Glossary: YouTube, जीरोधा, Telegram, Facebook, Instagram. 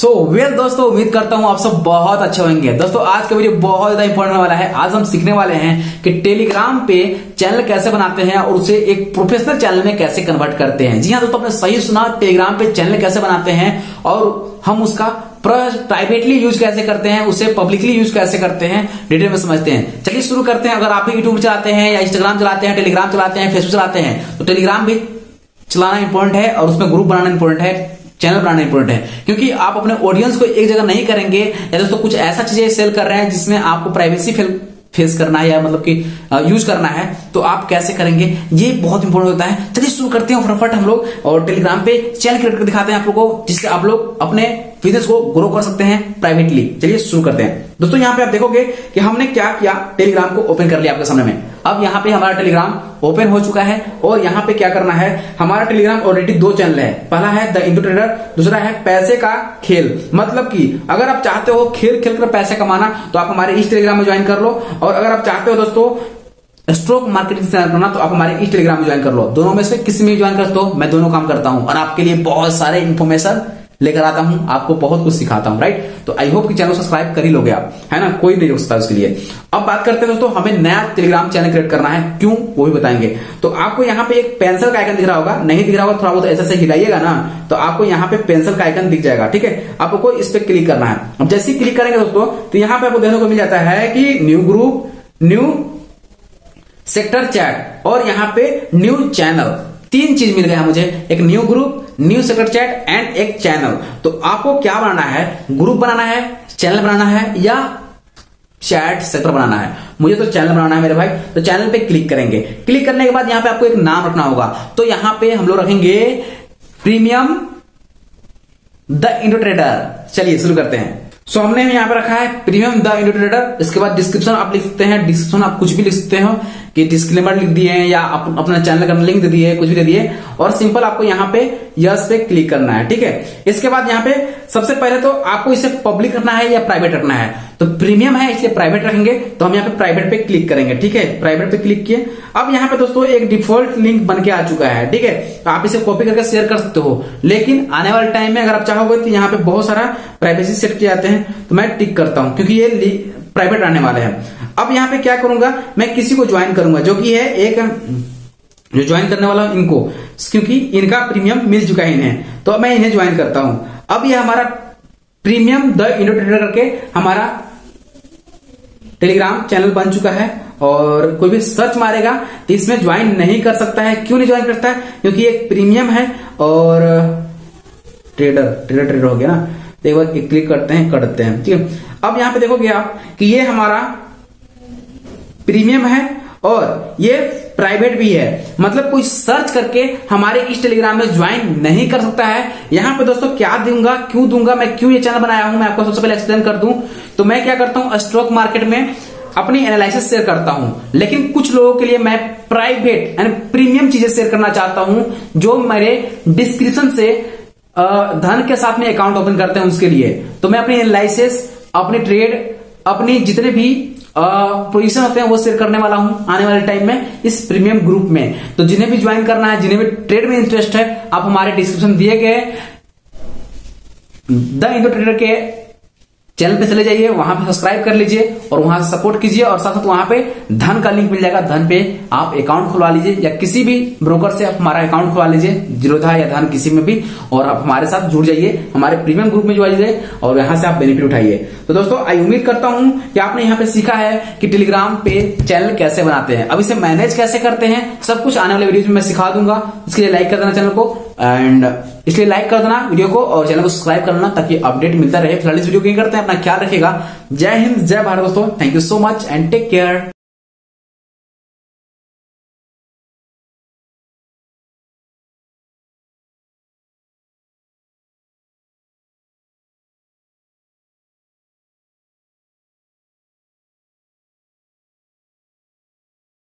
So, दोस्तों उम्मीद करता हूँ आप सब बहुत अच्छे होंगे। दोस्तों आज का वीडियो बहुत ज्यादा इंपॉर्टेंट वाला है। आज हम सीखने वाले हैं कि टेलीग्राम पे चैनल कैसे बनाते हैं और उसे एक प्रोफेशनल चैनल में कैसे कन्वर्ट करते हैं। जी हाँ दोस्तों, आपने सही सुना, टेलीग्राम पे चैनल कैसे बनाते हैं और हम उसका प्राइवेटली यूज कैसे करते हैं, उसे पब्लिकली यूज कैसे करते हैं, डिटेल में समझते हैं। चलिए शुरू करते हैं। अगर आप यूट्यूब चलाते हैं या इंस्टाग्राम चलाते हैं, टेलीग्राम चलाते हैं, फेसबुक चलाते हैं, तो टेलीग्राम भी चलाना इंपॉर्टेंट है और उसमें ग्रुप बनाना इंपॉर्टेंट है, चैनल बनाना इंपोर्टेंट है, क्योंकि आप अपने ऑडियंस को एक जगह नहीं करेंगे। या दोस्तों कुछ ऐसा चीजें सेल कर रहे हैं जिसमें आपको प्राइवेसी फेस करना है या मतलब कि यूज करना है, तो आप कैसे करेंगे, ये बहुत इंपॉर्टेंट होता है। चलिए शुरू करते हैं फटाफट हम लोग और टेलीग्राम पे चैनल क्रिएट कर दिखाते हैं आप लोगों को, जिससे आप लोग अपने बिजनेस को ग्रो कर सकते हैं प्राइवेटली। चलिए शुरू करते हैं। दोस्तों यहाँ पे आप देखोगे कि हमने क्या किया, टेलीग्राम को ओपन कर लिया आपके सामने में। अब यहाँ पे हमारा टेलीग्राम ओपन हो चुका है और यहाँ पे क्या करना है, हमारा टेलीग्राम ऑलरेडी दो चैनल है। पहला है द इंडो ट्रेडर, दूसरा है पैसे का खेल। मतलब कि अगर आप चाहते हो खेल खेलकर पैसे कमाना तो आप हमारे इस टेलीग्राम में ज्वाइन कर लो, और अगर आप चाहते हो दोस्तों स्टॉक मार्केटिंग से करना तो आप हमारे इस टेलीग्राम में ज्वाइन कर लो। दोनों में से किसी में ज्वाइन करते हो, मैं दोनों काम करता हूँ और आपके लिए बहुत सारे इन्फॉर्मेशन लेकर आता हूं, आपको बहुत कुछ सिखाता हूं, राइट। तो आई होप कि चैनल सब्सक्राइब कर ही लोगे आप, है ना, कोई नहीं रोक सकता उसके लिए। अब बात करते हैं दोस्तों, हमें नया टेलीग्राम चैनल क्रिएट करना है, क्यों वो भी बताएंगे। तो आपको यहाँ पे एक पेंसिल का आइकन दिख रहा होगा, नहीं दिख रहा होगा, थोड़ा बहुत ऐसा से हिलाइएगा ना तो आपको यहाँ पे पेंसिल का आइकन दिख जाएगा, ठीक है। आपको इस पर क्लिक करना है। अब जैसे ही क्लिक करेंगे दोस्तों तो यहाँ पे आपको देखने को मिल जाता है कि new group, new sector chat और यहाँ पे न्यू चैनल, तीन चीज मिल गया मुझे, एक new group, new sector chat and एक चैनल। तो आपको क्या बनाना है, ग्रुप बनाना है, चैनल बनाना है या चैट सेक्टर बनाना है। मुझे तो चैनल बनाना है मेरे भाई। तो चैनल पे क्लिक करेंगे। क्लिक करने के बाद यहाँ पे आपको एक नाम रखना होगा, तो यहाँ पे हम लोग रखेंगे प्रीमियम द इंडो ट्रेडर। चलिए शुरू करते हैं। सो हमने यहाँ पे रखा है प्रीमियम द इंडो ट्रेडर। इसके बाद डिस्क्रिप्शन आप लिख सकते हैं, डिस्क्रिप्शन आप कुछ भी लिख सकते हो कि डिस्क्लेमर लिख दिए या अपना चैनल का लिंक दे दिए, कुछ भी दे दिए। और सिंपल आपको यहाँ पे यस पे क्लिक करना है, ठीक है। इसके बाद यहाँ पे सबसे पहले तो आपको इसे पब्लिक रखना है या प्राइवेट रखना है। तो प्रीमियम है इसलिए प्राइवेट रखेंगे, तो हम यहाँ पे प्राइवेट पे क्लिक करेंगे, ठीक है। प्राइवेट पे क्लिक किए। अब यहाँ पे दोस्तों एक डिफॉल्ट लिंक बनके आ चुका है, ठीक है। तो आप इसे कॉपी करके शेयर कर सकते हो, लेकिन आने वाले टाइम में अगर आप चाहोगे तो यहाँ पे बहुत सारा प्राइवेसी सेट किए जाते हैं, तो मैं टिक करता हूँ क्योंकि ये प्राइवेट आने वाले हैं। अब यहाँ पे क्या करूंगा, मैं किसी को ज्वाइन करूंगा जो कि है एक जो ज्वाइन करने वाला हूं इनको, क्योंकि इनका प्रीमियम मिल चुका है इन्हें, तो मैं इन्हें ज्वाइन करता हूं। अब ये हमारा प्रीमियम द इंडो ट्रेडर करके हमारा टेलीग्राम चैनल बन चुका है, और कोई भी सर्च मारेगा तो इसमें ज्वाइन नहीं कर सकता है। क्यों नहीं ज्वाइन करता है, क्योंकि एक प्रीमियम है और ट्रेडर हो गया ना। एक बार क्लिक करते हैं, करते हैं, ठीक है। अब यहाँ पे देखोगे आप कि ये हमारा प्रीमियम है और ये प्राइवेट भी है, मतलब कोई सर्च करके हमारे इस टेलीग्राम में ज्वाइन नहीं कर सकता है। यहाँ पे दोस्तों क्या दूंगा, क्यों दूंगा, मैं क्यों ये चैनल बनाया हूं, मैं आपको सबसे पहले एक्सप्लेन कर दूं। तो मैं क्या करता हूँ, स्टॉक मार्केट में अपनी एनालिसिस शेयर करता हूं, लेकिन कुछ लोगों के लिए मैं प्राइवेट एंड प्रीमियम चीजें शेयर करना चाहता हूं, जो मेरे डिस्क्रिप्शन से धन के साथ में अकाउंट ओपन करते हैं उसके लिए। तो मैं अपनी एनालिसिस, अपने ट्रेड, अपने जितने भी पोजीशन होते हैं वो शेयर करने वाला हूं आने वाले टाइम में इस प्रीमियम ग्रुप में। तो जिन्हें भी ज्वाइन करना है, जिन्हें भी ट्रेड में इंटरेस्ट है, आप हमारे डिस्क्रिप्शन दिए गए द इंडो ट्रेडर के चैनल पे चले जाइए, वहां पे सब्सक्राइब कर लीजिए और वहां से सपोर्ट कीजिए, और साथ साथ वहां पे धन का लिंक मिल जाएगा। धन पे आप अकाउंट खुलवा लीजिए या किसी भी ब्रोकर से आप हमारा अकाउंट खुलवा लीजिए, जीरोधा या धन किसी में भी, और आप हमारे साथ जुड़ जाइए, हमारे प्रीमियम ग्रुप में जुड़ जाइए और यहाँ से आप बेनिफिट उठाइए। तो दोस्तों आई उम्मीद करता हूँ कि आपने यहाँ पे सीखा है कि टेलीग्राम पे चैनल कैसे बनाते हैं, अब इसे मैनेज कैसे करते हैं, सब कुछ आने वाले वीडियो में मैं सिखा दूंगा। इसके लिए लाइक कर देना चैनल को, एंड इसलिए लाइक कर देना वीडियो को और चैनल को सब्सक्राइब करना ताकि अपडेट मिलता रहे। फिलहाल इस वीडियो को करते हैं, अपना ख्याल रखिएगा। जय हिंद, जय भारत दोस्तों, thank you so much and take care.